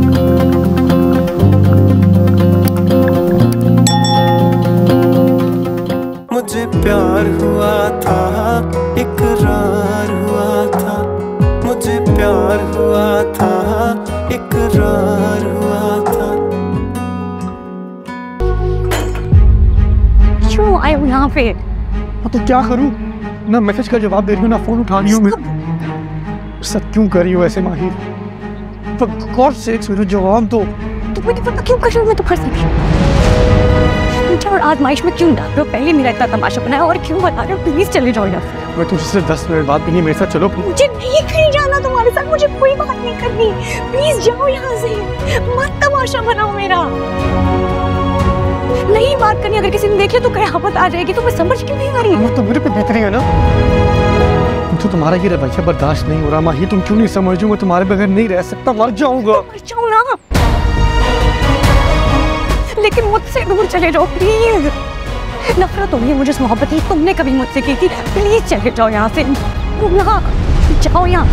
मुझे प्यार हुआ था, इकरार हुआ था। मुझे प्यार हुआ था, इकरार हुआ था। क्यों आए हो यहाँ पे? तो क्या करूँ, ना मैसेज का जवाब दे रही हूँ ना फोन उठा रही हूँ। सब क्यों कर रही हो ऐसे माहिर? फॉर गॉड सेक्स मेरे जवाब दो। तो पता क्यों कर रही हो? मैं तो फंस गई। और आजमाइश में क्यों डाल रहे हो? पहले मेरा इतना तमाशा बनाया और क्यों बता रहे हो? प्लीज चले जाओ यहाँ से। मैं तुमसे 10 मिनट बाद भी नहीं, मेरे साथ चलो। मुझे नहीं कहीं जाना तुम्हारे साथ, मुझे कोई बात नहीं करनी, प्लीज जाओ यहाँ से, मत तमाशा बनाओ मेरा। नहीं बात करनी, अगर किसी ने देख लिया तो कयामत आ जाएगी। तो मैं समझ क्यों नहीं आ रही? तो मेरे पे बेहतर है ना, तो तुम्हारा ये रवैया बर्दाश्त नहीं हो रहा माही। तुम क्यों नहीं समझूंगा, तुम्हारे बगैर नहीं रह सकता, मर जाऊंगा। तो मर जाओ ना, लेकिन मुझसे दूर चले जाओ प्लीज। नफरत हो गई मुझे इस मोहब्बत की, तुमने कभी मुझसे की थी। प्लीज चले जाओ यहाँ से, जाओ यहाँ।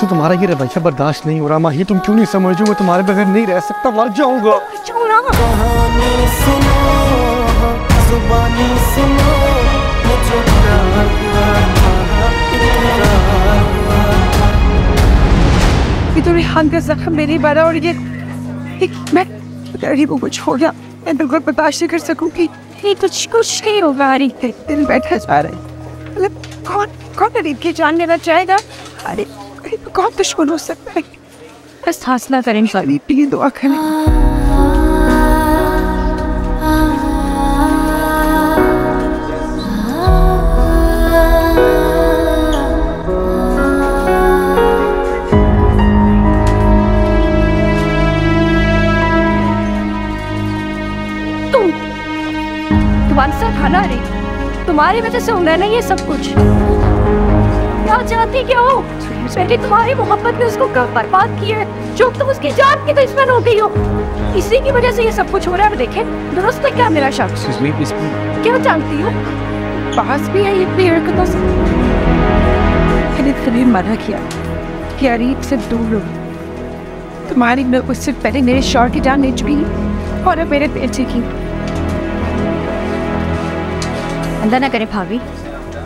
तो तुम्हारा ये रवैया बर्दाश्त नहीं हो रहा माही। तुम क्यों नहीं समझो, मैं तुम्हारे बगैर नहीं रह सकता, मर जाऊंगा। ये तो रेहान का जख्म मेरी बारा और ये मैं गरीबों को छोड़ा, मैं बिल्कुल बर्दाश्त नहीं कर सकूंगी। ये तो कुछ नहीं होगा, दिन बैठा जा रहा है। मतलब कौन गरीब की जान लेना चाहेगा? अरे कौन दुश्मन हो सकता है? बस हासना करें, प्लीज दुआ करें। तुम्हारे साथ हना रही, तुम्हारी वजह से होना नहीं है सब कुछ। क्या चाहती क्या हो? मैंने तुम्हारी मोहब्बत में उसको कब बर्बाद किया है? जो तुम उसकी जान की दुश्मन हो गई हो, इसी की वजह से ये सब कुछ हो रहा है। देखे दुरुस्त है क्या मेरा शक? क्या जानती हो? पास भी है ये पेड़ को तो मैंने मना किया कि गरीब से दूर हो। तुम्हारी मैं उससे पहले मेरे शौहर की जान ले चुकी और अब मेरे बेटे की। अंदा ना करे भाभी,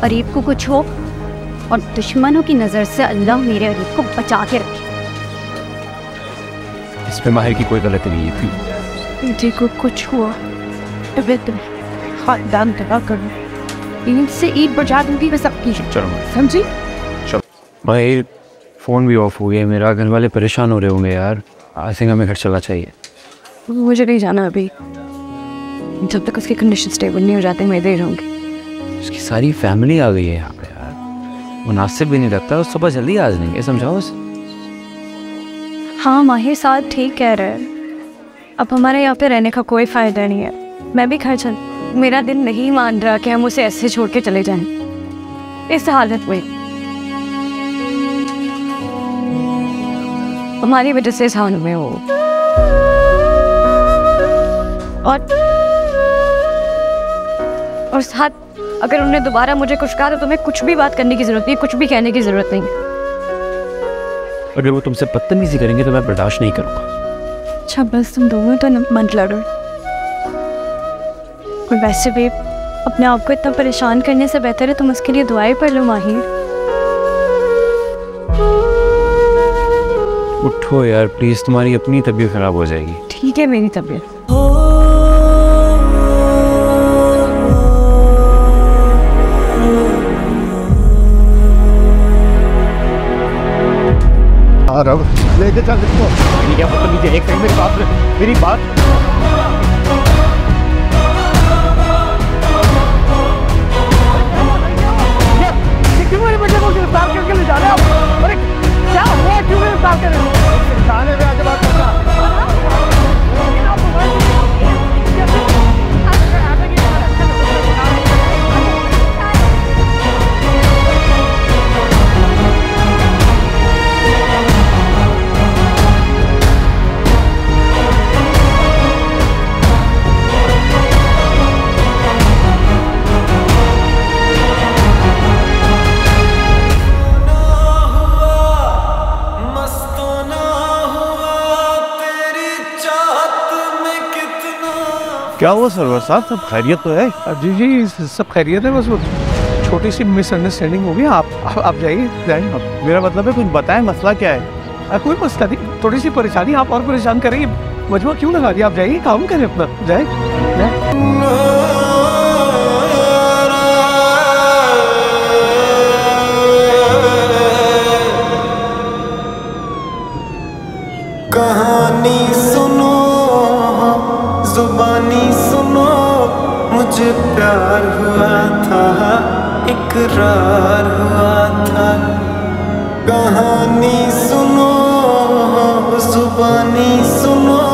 गरीब को कुछ हो और दुश्मनों की नजर से अल्लाह मेरे अरीब को बचा के रखे। इसमें माहिर की कोई गलती नहीं थी। बेटे को कुछ हुआ तो मैं तुम्हें खानदान तबाह करूँ, ईद से ईद बचा दूंगी मैं सबकी। समझी? चलो माहिर, फोन भी ऑफ हो गया मेरा, घर वाले परेशान हो रहे होंगे यार। आई थिंक हमें घर चलना चाहिए। मुझे नहीं जाना अभी, जब तक उसकी कंडीशन स्टेबल नहीं हो जाती मैं इधर ही रहूँगी। उसकी सारी फैमिली आ गई है यहाँ पे यार, मुनासिब भी नहीं लगता। सुबह जल्दी आ जाएंगे, समझाओ उसे। हाँ माहिर साहब ठीक कह रहे हैं, अब हमारे यहाँ पे रहने का कोई फ़ायदा नहीं है। मैं भी घर चल, मेरा दिल नहीं मान रहा कि हम उसे ऐसे छोड़ के चले जाएं इस हालत में। हमारी वजह से इस हाल में हो, और साथ अगर उन्हें दोबारा मुझे कुछ कहा तो तुम्हें कुछ भी बात करने की ज़रूरत नहीं, कुछ भी कहने की ज़रूरत नहीं। अगर वो तुमसे बदतमीजी करेंगे तो मैं बर्दाश्त नहीं करूँगा। अच्छा बस तुम दोनों तो मत लड़ो, और वैसे भी अपने आप को इतना परेशान करने से बेहतर है तुम उसके लिए दुआएं पढ़ लो। माहिर उठो यार प्लीज, तुम्हारी अपनी तबीयत खराब हो जाएगी। ठीक है मेरी तबीयत लेके चल इसको। क्या मतलब मुझे एक सेकंड में बात मेरी बात क्यों मेरे बच्चे को गिरफ्तार करके ले जा रहे हो? अरे क्या हुआ, क्यों गिरफ्तार कर रहे हो? थाने में आके बात करना। क्या हुआ सरवर साहब, सब खैरियत तो है? जी जी सब खैरियत है, बस वो छोटी सी मिसअंडरस्टैंडिंग हो गई। आप जाइए, आप मेरा मतलब है कुछ बताएं मसला क्या है। कोई मसला नहीं, थोड़ी सी परेशानी आप और परेशान करेंगे, मजमा क्यों लगा दिया। आप जाइए काम करें अपना, जाए। मुझे प्यार हुआ था, इकरार हुआ था। कहानी सुनो जुबानी सुनो,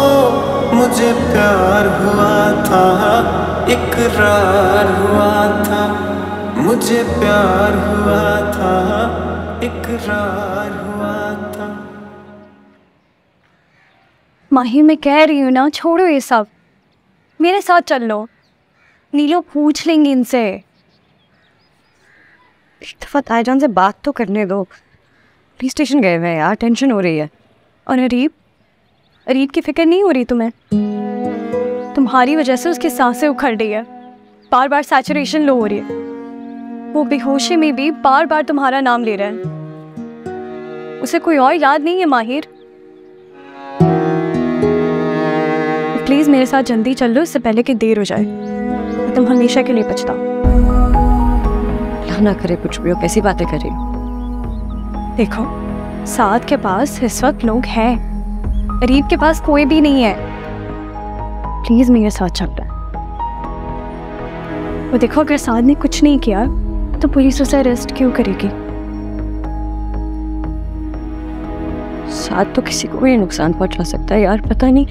मुझे प्यार हुआ था, इकरार हुआ था। मुझे प्यार हुआ था, इकरार हुआ था। माही मैं कह रही हूँ ना, छोड़ो ये सब, मेरे साथ चल लो, नीलो पूछ लेंगे इनसे। एक दफ़ा तायजान से बात तो करने दो। पुलिस स्टेशन गए हुए हैं यार, टेंशन हो रही है। और अरीब, अरीब की फिक्र नहीं हो रही तुम्हें? तुम्हारी वजह से उसकी सांसें उखड़ रही है, बार बार सैचुरेशन लो हो रही है, वो बेहोशी में भी बार बार तुम्हारा नाम ले रहा है। उसे कोई और याद नहीं है माहिर। प्लीज़ मेरे साथ जल्दी चल लो, इससे पहले कि देर हो जाए। तुम हमेशा के लिए पछताओ। अल्लाह ना करे कुछ भी हो, कैसी बातें करे। देखो साद के पास इस वक्त लोग हैं, अरीब के पास कोई भी नहीं है। प्लीज़ मेरे साथ चल रहा। वो देखो अगर साद ने कुछ नहीं किया तो पुलिस उसे अरेस्ट क्यों करेगी? साद तो किसी को भी नुकसान पहुंचा सकता है यार, पता नहीं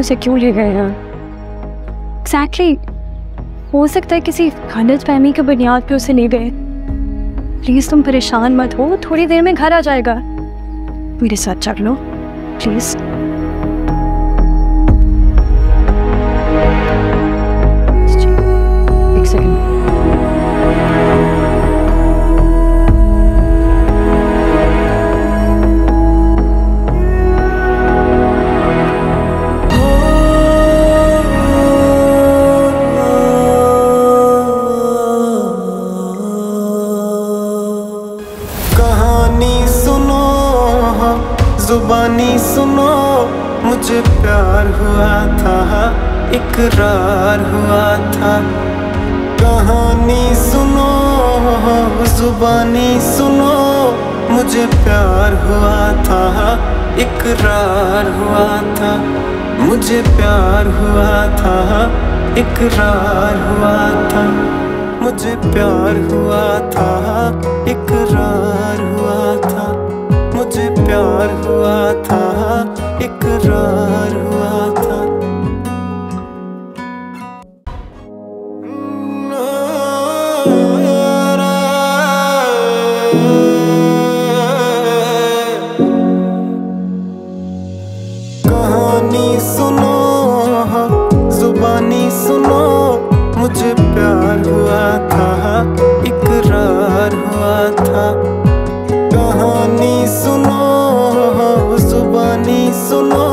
उसे क्यों ले गए हैं। एग्जैक्टली हो सकता है किसी गलत फहमी के बुनियाद पे उसे ले गए। प्लीज तुम परेशान मत हो, थोड़ी देर में घर आ जाएगा। मेरे साथ चल लो प्लीज। एक सेकेंड, जुबानी सुनो मुझे प्यार हुआ था, इकरार हुआ था। कहानी सुनो जुबानी सुनो, मुझे प्यार हुआ था, इकरार हुआ था। मुझे प्यार हुआ था, इकरार हुआ था। मुझे प्यार हुआ था, इकरार हुआ था। मुझे प्यार हुआ था, इकरार हुआ था। कहानी सुनो, जुबानी सुनो। मुझे प्यार हुआ था, इकरार हुआ था। कहानी सुनो, जुबानी सुनो।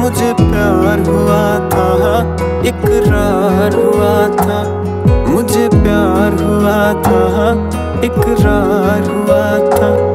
मुझे प्यार हुआ था, इकरार हुआ था। मुझे प्यार हुआ था, इकरार हुआ था।